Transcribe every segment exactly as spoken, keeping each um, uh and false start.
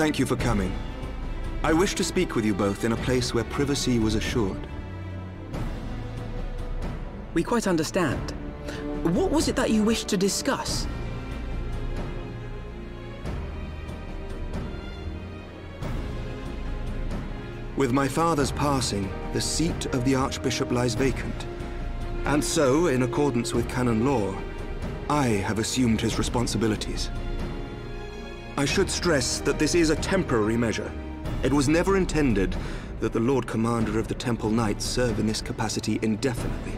Thank you for coming. I wish to speak with you both in a place where privacy was assured. We quite understand. What was it that you wished to discuss? With my father's passing, the seat of the Archbishop lies vacant. And so, in accordance with canon law, I have assumed his responsibilities. I should stress that this is a temporary measure. It was never intended that the Lord Commander of the Temple Knights serve in this capacity indefinitely.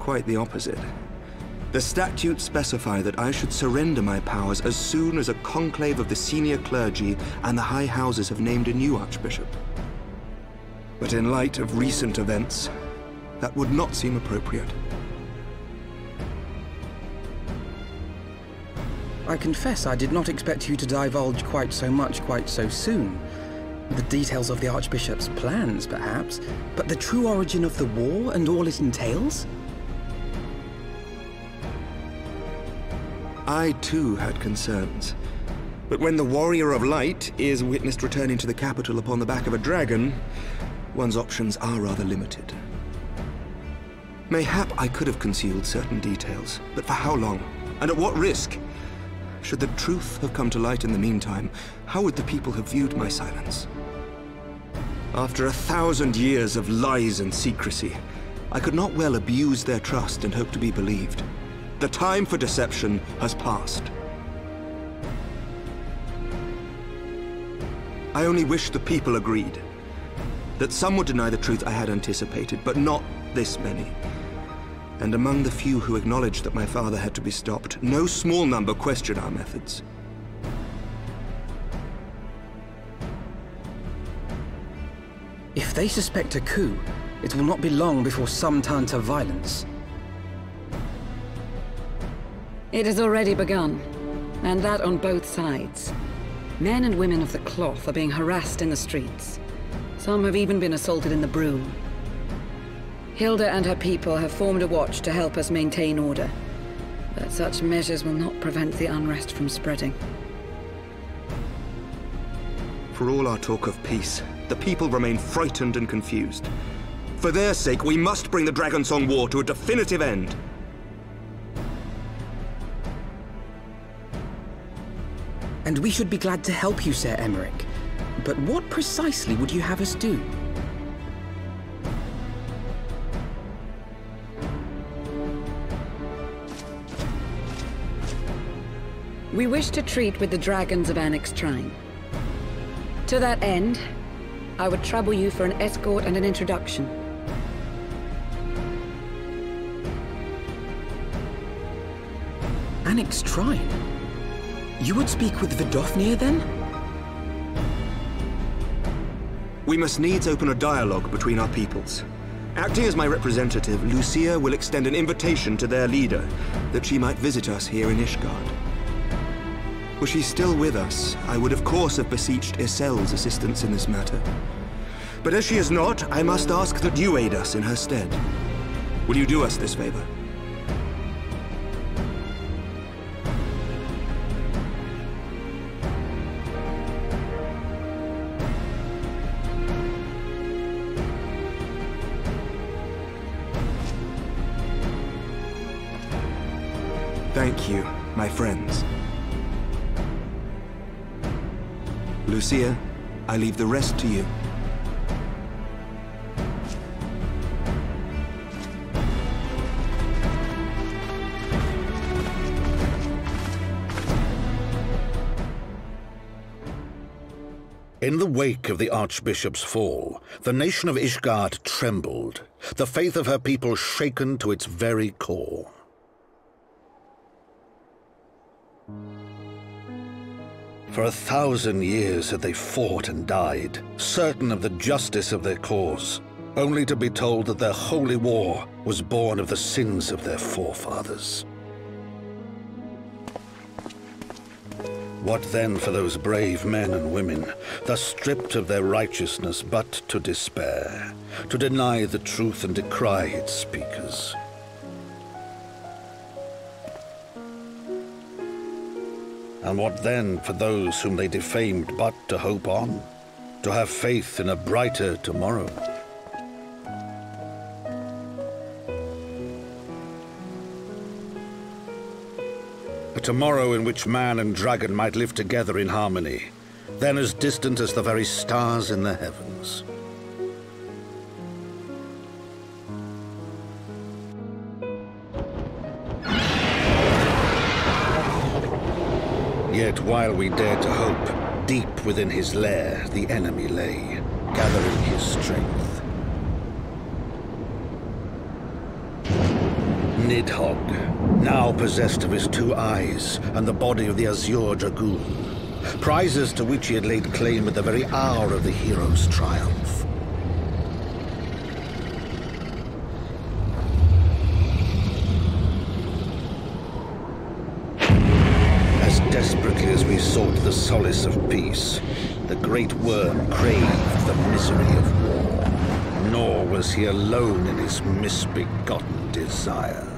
Quite the opposite. The statutes specify that I should surrender my powers as soon as a conclave of the senior clergy and the high houses have named a new archbishop. But in light of recent events, that would not seem appropriate. I confess I did not expect you to divulge quite so much quite so soon. The details of the Archbishop's plans, perhaps, but the true origin of the war and all it entails? I too had concerns. But when the Warrior of Light is witnessed returning to the capital upon the back of a dragon, one's options are rather limited. Mayhap I could have concealed certain details, but for how long? And at what risk? Should the truth have come to light in the meantime, how would the people have viewed my silence? After a thousand years of lies and secrecy, I could not well abuse their trust and hope to be believed. The time for deception has passed. I only wish the people agreed. That some would deny the truth I had anticipated, but not this many. And among the few who acknowledged that my father had to be stopped, no small number questioned our methods. If they suspect a coup, it will not be long before some turn to violence. It has already begun, and that on both sides. Men and women of the cloth are being harassed in the streets. Some have even been assaulted in the broom. Hilda and her people have formed a watch to help us maintain order, but such measures will not prevent the unrest from spreading. For all our talk of peace, the people remain frightened and confused. For their sake, we must bring the Dragonsong War to a definitive end. And we should be glad to help you, Ser Aymeric. But what precisely would you have us do? We wish to treat with the dragons of Anyx Trine. To that end, I would trouble you for an escort and an introduction. Anyx Trine? You would speak with Vidofnia then? We must needs open a dialogue between our peoples. Acting as my representative, Lucia will extend an invitation to their leader that she might visit us here in Ishgard. Were she still with us, I would of course have beseeched Isel's assistance in this matter. But as she is not, I must ask that you aid us in her stead. Will you do us this favor? Thank you, my friends. Lucia, I leave the rest to you. In the wake of the Archbishop's fall, the nation of Ishgard trembled, the faith of her people shaken to its very core. For a thousand years had they fought and died, certain of the justice of their cause, only to be told that their holy war was born of the sins of their forefathers. What then for those brave men and women, thus stripped of their righteousness but to despair, to deny the truth and decry its speakers? And what then for those whom they defamed but to hope on, to have faith in a brighter tomorrow? A tomorrow in which man and dragon might live together in harmony, then as distant as the very stars in the heavens. Yet while we dared to hope, deep within his lair the enemy lay, gathering his strength. Nidhogg, now possessed of his two eyes and the body of the Azure Dragoon, prizes to which he had laid claim at the very hour of the hero's triumph. Sought the solace of peace, the great worm craved the misery of war, nor was he alone in his misbegotten desire.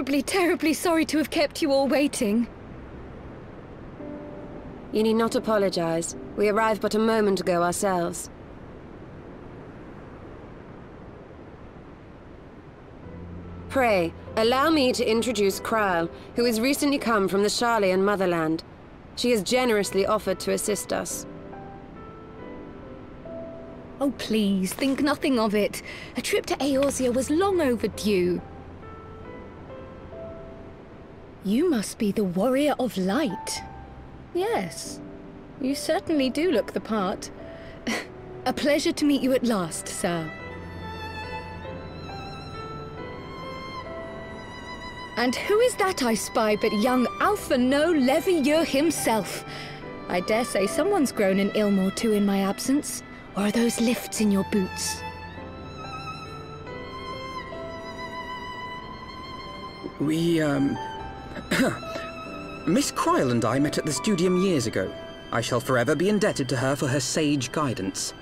terribly, terribly sorry to have kept you all waiting. You need not apologize. We arrived but a moment ago ourselves. Pray, allow me to introduce Krile, who has recently come from the Sharlayan motherland. She has generously offered to assist us. Oh please, think nothing of it. A trip to Eorzea was long overdue. You must be the Warrior of Light. Yes, you certainly do look the part. A pleasure to meet you at last, sir. And who is that I spy but young Alphinaud Leveilleur himself? I dare say someone's grown an ilm or two in my absence. Or are those lifts in your boots? We, um... Miss Krile and I met at the Studium years ago. I shall forever be indebted to her for her sage guidance.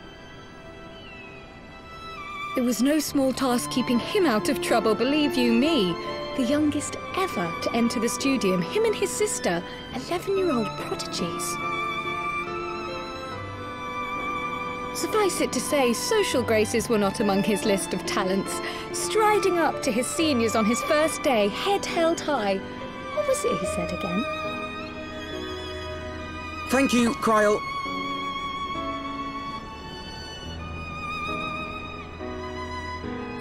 It was no small task keeping him out of trouble, believe you me. The youngest ever to enter the Studium, him and his sister, eleven-year-old prodigies. Suffice it to say, social graces were not among his list of talents. Striding up to his seniors on his first day, head held high. What was it he said again? Thank you, Krile.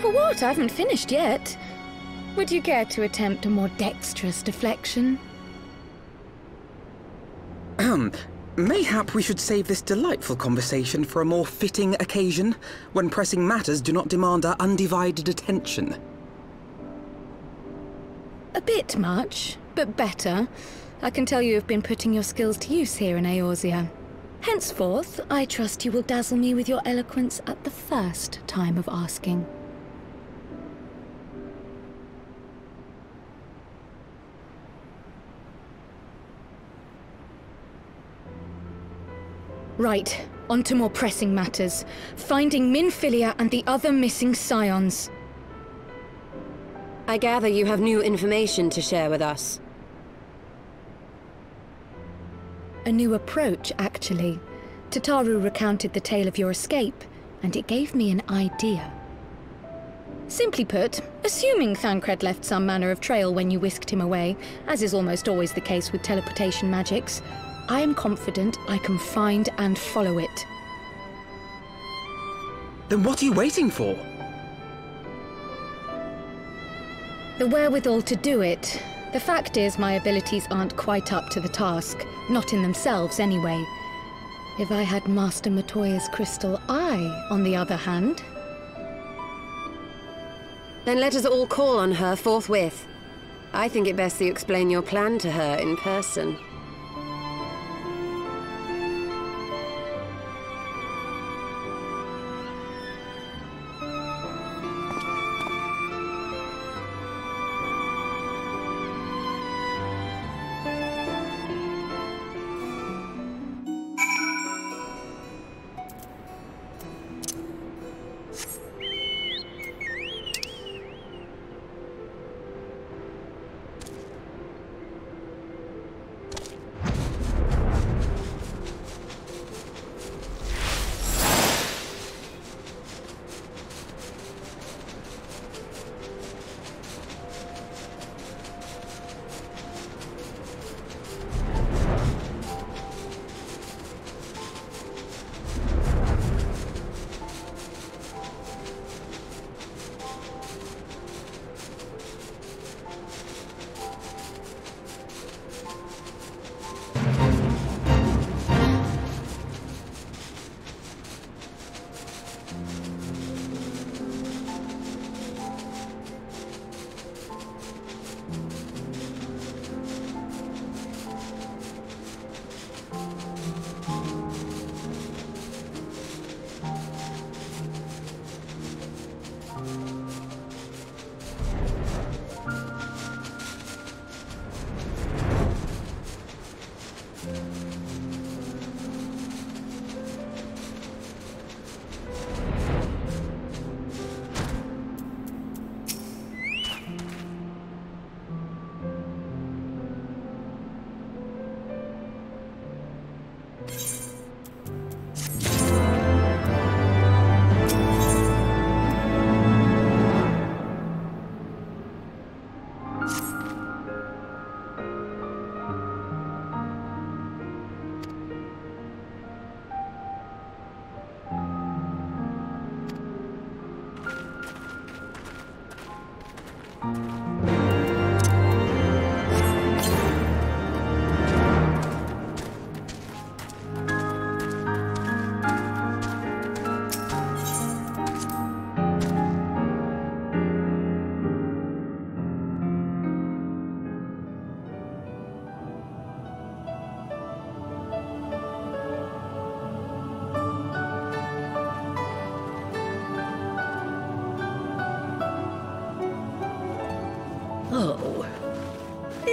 For what? I haven't finished yet. Would you care to attempt a more dexterous deflection? Um, mayhap we should save this delightful conversation for a more fitting occasion, when pressing matters do not demand our undivided attention. A bit much, but better. I can tell you have been putting your skills to use here in Eorzea. Henceforth, I trust you will dazzle me with your eloquence at the first time of asking. Right, on to more pressing matters. Finding Minfilia and the other missing Scions. I gather you have new information to share with us. A new approach, actually. Tataru recounted the tale of your escape, and it gave me an idea. Simply put, assuming Thancred left some manner of trail when you whisked him away, as is almost always the case with teleportation magics, I am confident I can find and follow it. Then what are you waiting for? The wherewithal to do it. The fact is my abilities aren't quite up to the task. Not in themselves, anyway. If I had Master Matoya's crystal eye, on the other hand... Then let us all call on her forthwith. I think it best that you explain your plan to her in person.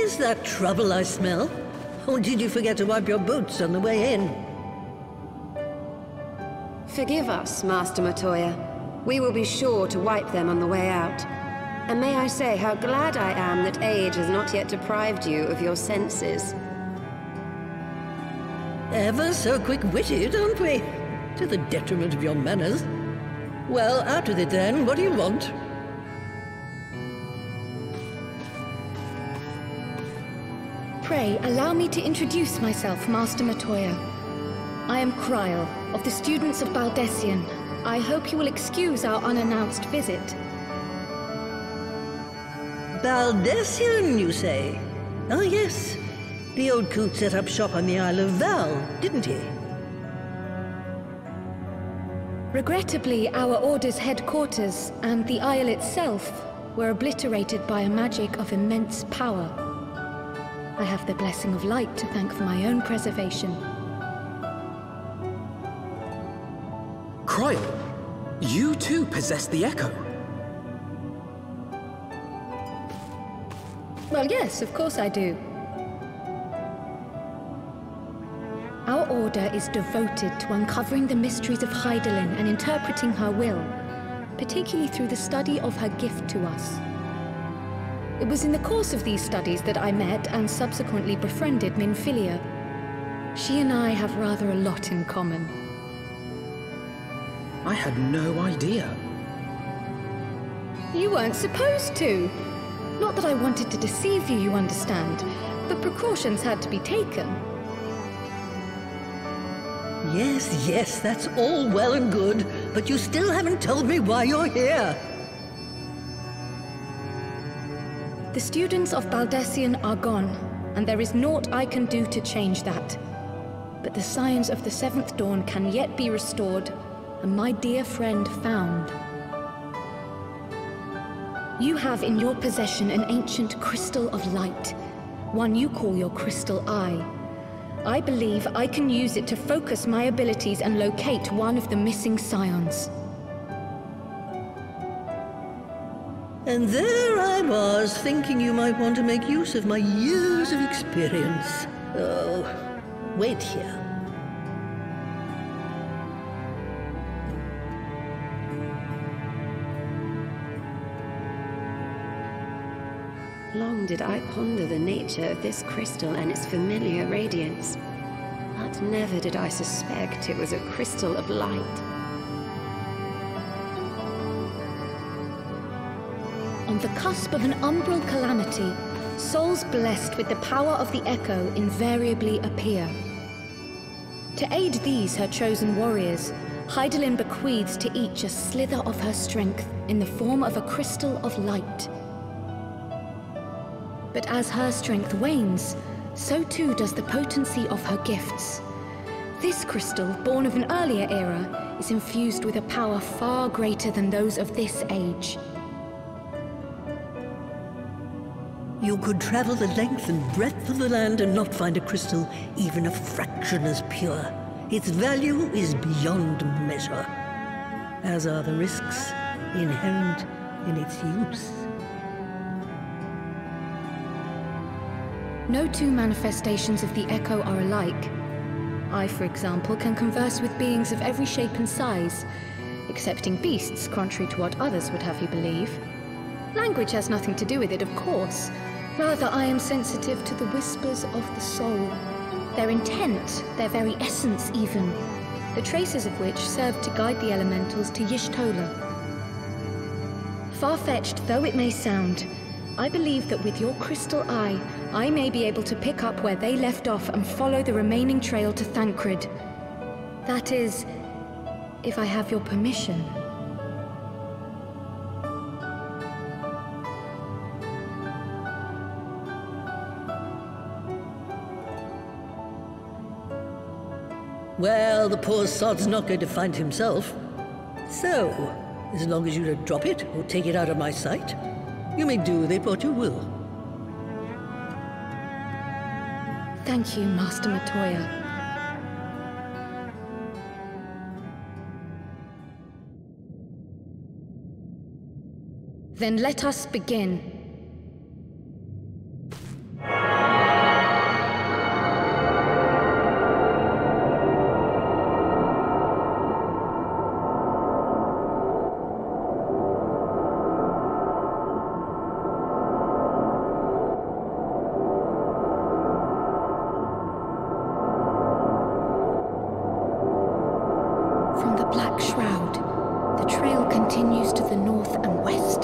Is that trouble I smell? Or did you forget to wipe your boots on the way in? Forgive us, Master Matoya. We will be sure to wipe them on the way out. And may I say how glad I am that age has not yet deprived you of your senses. Ever so quick-witted, aren't we? To the detriment of your manners. Well, out with it then. What do you want? Pray, allow me to introduce myself, Master Matoya. I am Krile, of the students of Baldesion. I hope you will excuse our unannounced visit. Baldesion, you say? Oh, yes. The old coot set up shop on the Isle of Val, didn't he? Regrettably, our Order's headquarters, and the Isle itself, were obliterated by a magic of immense power. I have the blessing of light to thank for my own preservation. Krile, you too possess the Echo. Well, yes, of course I do. Our Order is devoted to uncovering the mysteries of Hydaelyn and interpreting her will, particularly through the study of her gift to us. It was in the course of these studies that I met and subsequently befriended Minfilia. She and I have rather a lot in common. I had no idea. You weren't supposed to. Not that I wanted to deceive you, you understand, but precautions had to be taken. Yes, yes, that's all well and good, but you still haven't told me why you're here. The students of Baldesion are gone, and there is naught I can do to change that. But the scions of the Seventh Dawn can yet be restored, and my dear friend found. You have in your possession an ancient crystal of light, one you call your crystal eye. I believe I can use it to focus my abilities and locate one of the missing scions. And there I was, thinking you might want to make use of my years of experience. Oh, wait here. Long did I ponder the nature of this crystal and its familiar radiance, but never did I suspect it was a crystal of light. On the cusp of an umbral calamity, souls blessed with the power of the Echo invariably appear. To aid these, her chosen warriors, Hydaelyn bequeaths to each a slither of her strength in the form of a crystal of light. But as her strength wanes, so too does the potency of her gifts. This crystal, born of an earlier era, is infused with a power far greater than those of this age. You could travel the length and breadth of the land and not find a crystal even a fraction as pure. Its value is beyond measure, as are the risks inherent in its use. No two manifestations of the Echo are alike. I, for example, can converse with beings of every shape and size, excepting beasts, contrary to what others would have you believe. Language has nothing to do with it, of course. Rather, I am sensitive to the whispers of the soul, their intent, their very essence even, the traces of which serve to guide the elementals to Y'shtola. Far-fetched though it may sound, I believe that with your crystal eye, I may be able to pick up where they left off and follow the remaining trail to Thancred. That is, if I have your permission. Well, the poor sod's not going to find himself. So, as long as you don't drop it or take it out of my sight, you may do with it what you will. Thank you, Master Matoya. Then let us begin. continues to the north and west,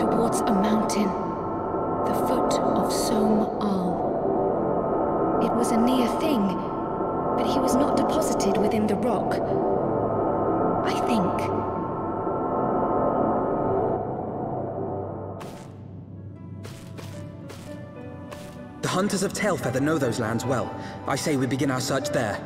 towards a mountain, the foot of Som Arl. It was a near thing, but he was not deposited within the rock, I think. The hunters of Tailfeather know those lands well. I say we begin our search there.